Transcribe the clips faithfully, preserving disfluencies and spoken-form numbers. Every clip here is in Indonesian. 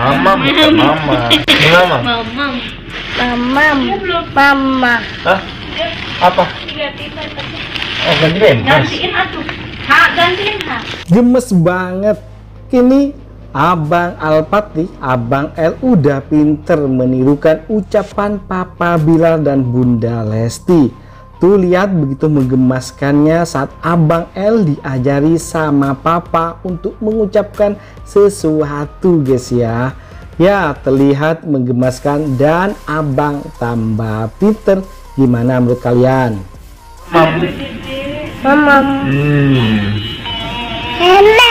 Mama, bukan mama. Ini mama. Mama. Mama. Mama. Hah? Apa? Oh, gantiin. Gantiin atuh. Ha, gantiin ha. Gemes banget. Kini Abang Alpati, Abang L udah pinter menirukan ucapan Papa Billar dan Bunda Lesti. Tuh lihat begitu menggemaskannya saat Abang L diajari sama Papa untuk mengucapkan sesuatu, guys ya. Ya, terlihat menggemaskan dan Abang tambah pinter. Gimana menurut kalian? Mam. Mam. Hmm. Mama.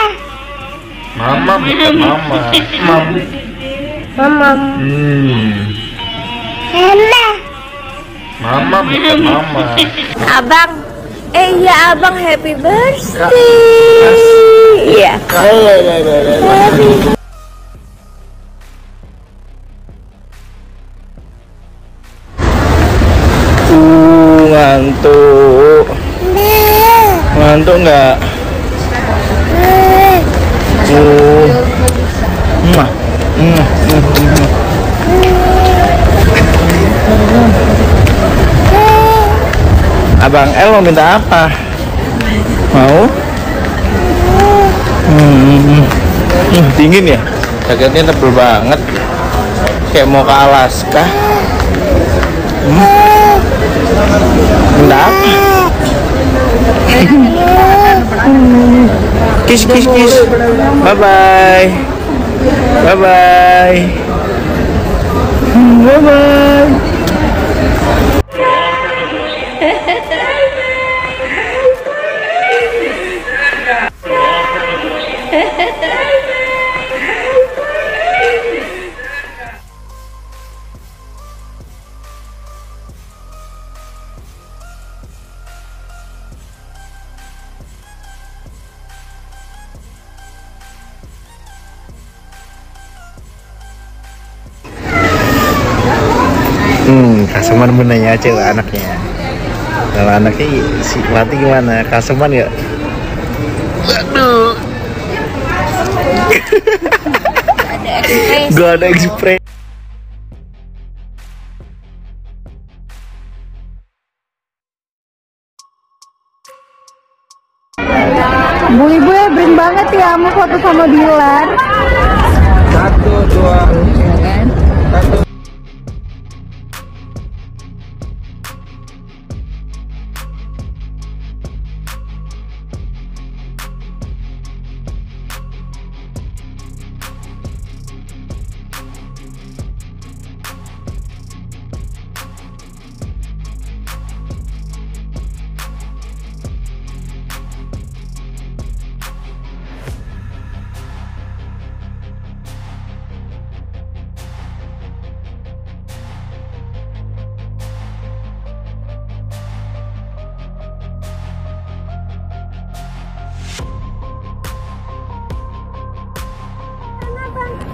Mama, bukan mama. Mam. Mama. Hmm. Mama. Mama, bukan mama. Abang, eh ya abang, happy birthday. Iya. Happy. Uh, ngantuk. Ngantuk nggak? Uh. Mama. Abang L mau minta apa? Mau? Hmm, hmm, dingin ya? Jaketnya tebel banget. Kayak mau ke Alaska. Hmm. Minta apa? Kiss, kiss, kiss. Bye bye. Bye bye. Bye bye. Hmm, Kaseman menanya aja lah anaknya. Kalau anaknya si Lati gimana? Kaseman ya? Waduh. Gak ada ekspres. Bu ibu ya bring banget ya mau foto sama Billar. Satu dua. Satu.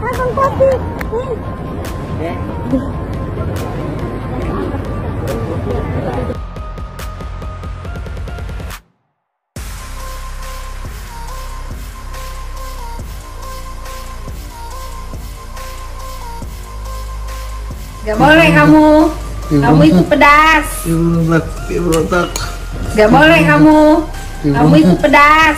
Abang kopi. Eh. Gak boleh kamu. Kamu itu pedas. Gak boleh kamu. Kamu itu pedas.